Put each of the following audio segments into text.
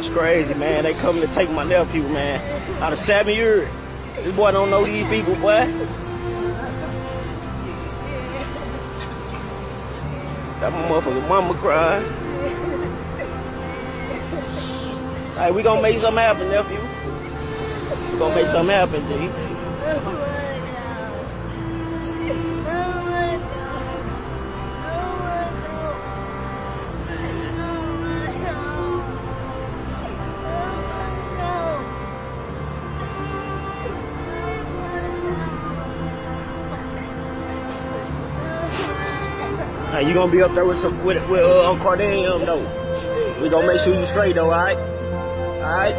It's crazy, man. They coming to take my nephew, man. Out of 7 years. This boy don't know these people, boy. That motherfucking mama crying. Alright, we gonna make something happen, nephew. We gonna make something happen, G. Hey, you gonna be up there with some cardinium though. We gonna make sure you straight though, alright? Alright?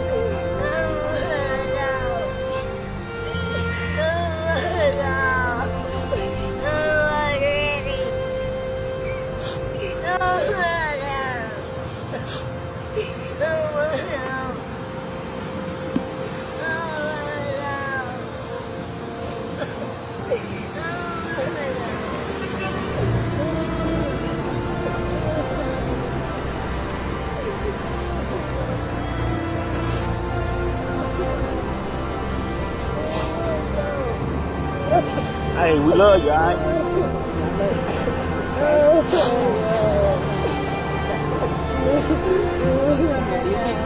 Hey, we love you, alright?